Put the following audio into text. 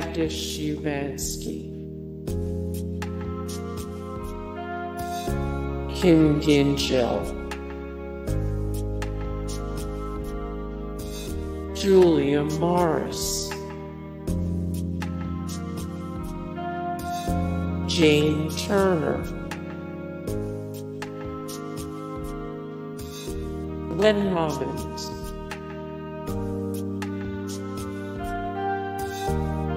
Magda Szubanski, Kym Gyngell, Julia Morris, Jane Turner, Glenn Robbins,